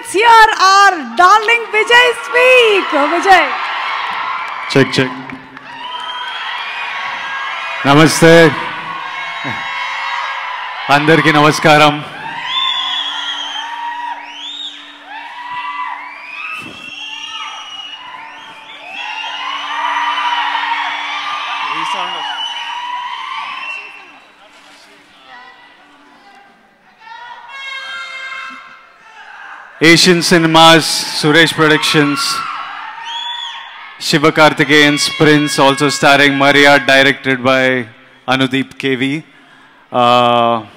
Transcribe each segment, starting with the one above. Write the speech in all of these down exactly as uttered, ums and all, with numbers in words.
let's hear our darling Vijay speak. Vijay. Check, check. Namaste. Andarki namaskaram. Asian Cinemas, Suresh Productions, Sivakarthikeyan's Prince, also starring Maria, directed by Anudeep K V. Naku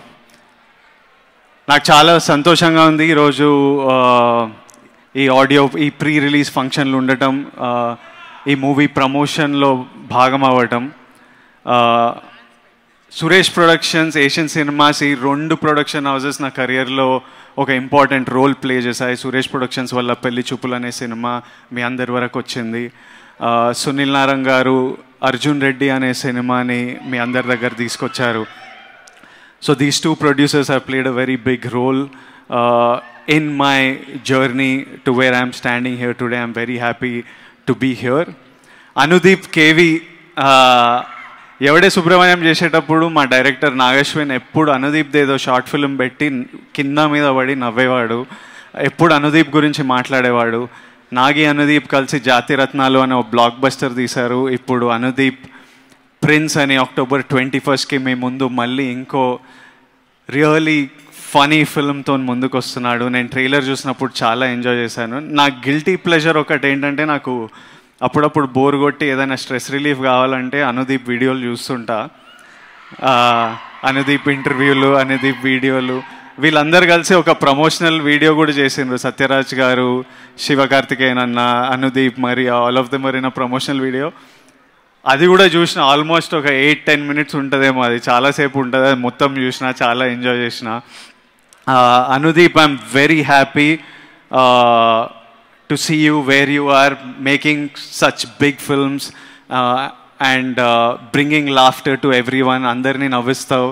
chala santoshanga undi ee roju ee audio ee pre-release function lo undatam, ee movie promotion lo bhagam avvatam. Suresh Productions, Asian Cinemas, ఈ రెండు production houses నా కెరియర్లో ఒక important role play చేశాయి. Suresh productions వల్ల పెళ్లి చూపులు అనే సినిమా మీ అందరి వరకు వచ్చింది. సునీల్ నారంగ్ గారు అర్జున్ రెడ్డి అనే సినిమాని మీ అందరి దగ్గర తీసుకొచ్చారు. So these two producers have played a very big role in my journey to where I'm standing here today. I'm very happy to be here. Anudeep KV ఎవడే సుబ్రహ్మణ్యం చేసేటప్పుడు మా డైరెక్టర్ నాగశ్విన్ ఎప్పుడు అనుదీప్ది ఏదో షార్ట్ ఫిల్మ్ పెట్టి కింద మీద పడి నవ్వేవాడు. ఎప్పుడు అనుదీప్ గురించి మాట్లాడేవాడు. నాగి అనుదీప్ కలిసి జాతిరత్నాలు అనే ఒక బ్లాక్ బస్టర్ తీశారు. ఇప్పుడు అనుదీప్ ప్రిన్స్ అని అక్టోబర్ ట్వంటీ ఫస్ట్కి మీ ముందు మళ్ళీ ఇంకో రియలీ ఫనీ ఫిల్మ్తో ముందుకు వస్తున్నాడు. నేను ట్రైలర్ చూసినప్పుడు చాలా ఎంజాయ్ చేశాను. నా గిల్టీ ప్లెజర్ ఒకటి ఏంటంటే, నాకు అప్పుడప్పుడు బోర్ కొట్టి ఏదైనా స్ట్రెస్ రిలీఫ్ కావాలంటే అనుదీప్ వీడియోలు చూస్తుంటా. అనుదీప్ ఇంటర్వ్యూలు, అనుదీప్ వీడియోలు, వీళ్ళందరూ కలిసి ఒక ప్రమోషనల్ వీడియో కూడా చేసిండ్రు. సత్యరాజ్ గారు, శివకార్తికేయన్ అన్న, Anudeep, Maria, all of them are in a promotional video. అది కూడా చూసిన. ఆల్మోస్ట్ ఒక ఎయిట్ టెన్ మినిట్స్ ఉంటుందేమో, అది చాలాసేపు ఉంటుంది. అది మొత్తం చూసిన, చాలా ఎంజాయ్ చేసిన. Anudeep, I'm very happy to see you where you are, making such big films uh, and uh, bringing laughter to everyone. Andarni navvistav.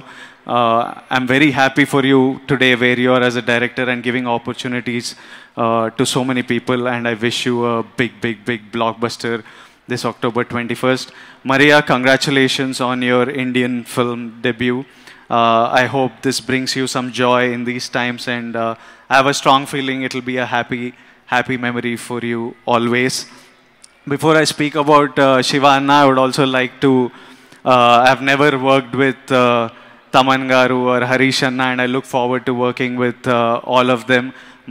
I'm very happy for you today where you are as a director and giving opportunities uh, to so many people. And I wish you a big, big, big blockbuster this October twenty-first. Maria, congratulations on your Indian film debut. Uh, I hope this brings you some joy in these times. And uh, I have a strong feeling it will be a happy happy memory for you always. Before I speak about uh, Shivanna, I would also like to, uh, I've never worked with uh, Taman Garu or Harish Anna, and I look forward to working with uh, all of them.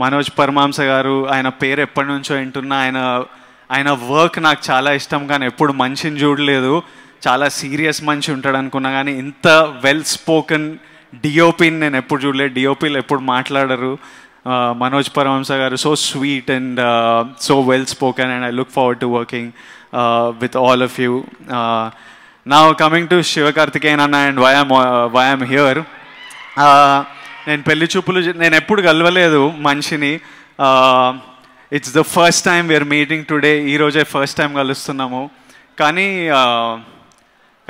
Manoj Paramhamsa Garu, ayana peru eppadi nuncho intunna, ayana ayana work naaku chaala ishtam, gaani eppudu manchini choodaledu. Chaala serious manchi untadu anukunna, gaani inta well spoken D O P ni nenu eppudu choodaledu. D O P lu eppudu maatladaru. Uh, Manoj Paramsagar Garu, so sweet and uh, so well spoken, and I look forward to working uh, with all of you. Uh, now coming to Sivakarthikeyan Anna and why I'm uh, why I'm here. నేను పెళ్లి చూపులు నేను ఎప్పుడు కలవలేదు మనిషిని. It's the first time we're meeting today. ఈరోజే first time కలుస్తున్నాము. కానీ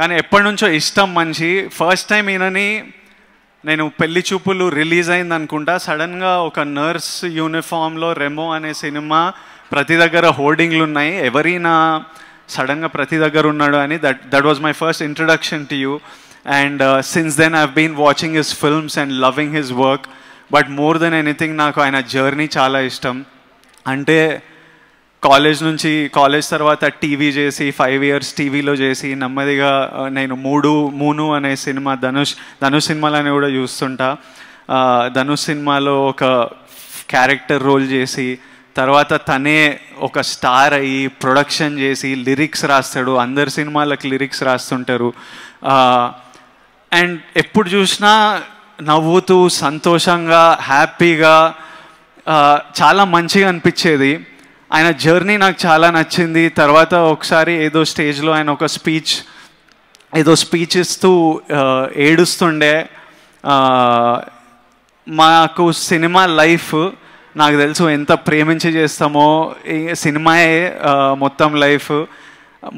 కానీ ఎప్పటి నుంచో ఇష్టం మనిషి. ఫస్ట్ టైం ఈయనని నేను పెళ్లి చూపులు రిలీజ్ అయింది అనుకుంటా, సడన్గా ఒక నర్స్ యూనిఫామ్లో రెమో అనే సినిమా ప్రతి దగ్గర హోర్డింగ్లు ఉన్నాయి. ఎవరైనా సడన్గా ప్రతి దగ్గర ఉన్నాడు అని. That that was my first introduction to you. And since then I have been watching his films and loving his work. But more than anything నాకు ఆయన జర్నీ చాలా ఇష్టం. అంటే కాలేజ్ నుంచి, కాలేజ్ తర్వాత టీవీ చేసి, ఫైవ్ ఇయర్స్ టీవీలో చేసి, నెమ్మదిగా నేను మూడు మూను అనే సినిమా, ధనుష్ ధనుష్ సినిమాలని కూడా చూస్తుంటా. ధనుష్ సినిమాలో ఒక క్యారెక్టర్ రోల్ చేసి, తర్వాత తనే ఒక స్టార్ అయ్యి ప్రొడక్షన్ చేసి లిరిక్స్ రాస్తాడు. అందరి సినిమాలకు లిరిక్స్ రాస్తుంటారు. అండ్ ఎప్పుడు చూసినా నవ్వుతూ సంతోషంగా హ్యాపీగా చాలా మంచిగా అనిపించేది. ఆయన జర్నీ నాకు చాలా నచ్చింది. తర్వాత ఒకసారి ఏదో స్టేజ్లో ఆయన ఒక స్పీచ్ ఏదో స్పీచ్ ఇస్తూ ఏడుస్తుండే. మాకు సినిమా లైఫ్ నాకు తెలుసు ఎంత ప్రేమించి చేస్తామో, సినిమాయే మొత్తం లైఫ్.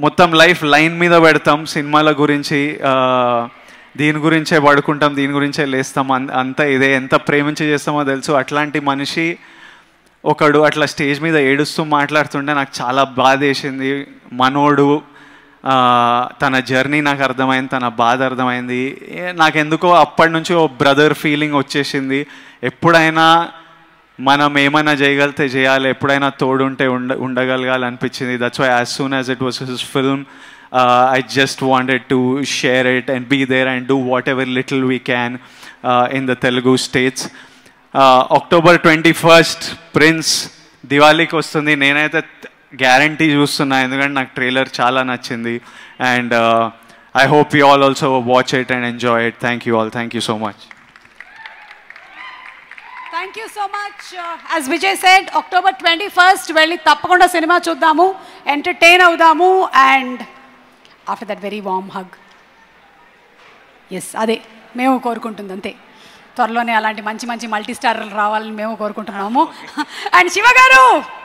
మొత్తం లైఫ్ లైన్ మీద పెడతాం. సినిమాల గురించి, దీని గురించే పడుకుంటాం, దీని గురించే లేస్తాం, అంత ఇదే ఎంత ప్రేమించి చేస్తామో తెలుసు. అట్లాంటి మనిషి ఒకడు అట్లా స్టేజ్ మీద ఏడుస్తూ మాట్లాడుతుంటే నాకు చాలా బాధ వేసింది. మనోడు తన జర్నీ నాకు అర్థమైంది, తన బాధ అర్థమైంది. నాకెందుకో అప్పటి నుంచి ఓ బ్రదర్ ఫీలింగ్ వచ్చేసింది. ఎప్పుడైనా మనం ఏమైనా చేయగలిగితే చేయాలి, ఎప్పుడైనా తోడుంటే ఉండ ఉండగలగాలి అనిపించింది. That's why as soon as it was his film, I just wanted to share it and be there and do whatever little we can in the Telugu states. October twenty first Prince దివాళీకి వస్తుంది. నేనైతే guarantee చూస్తున్నా, ఎందుకంటే నాకు trailer చాలా నచ్చింది. And I hope you all also watch it and enjoy it. Thank you all. Thank you so much. Thank you so much. As Vijay said, October twenty first వెళ్ళి తప్పకుండా సినిమా చూద్దాము, ఎంటర్టైన్ అవుదాము. And after that very warm hug. Yes, అదే మేము కోరుకుంటుంది. అంతే, త్వరలోనే అలాంటి మంచి మంచి మల్టీ స్టార్లు రావాలని మేము కోరుకుంటున్నాము. అండ్ శివ గారు,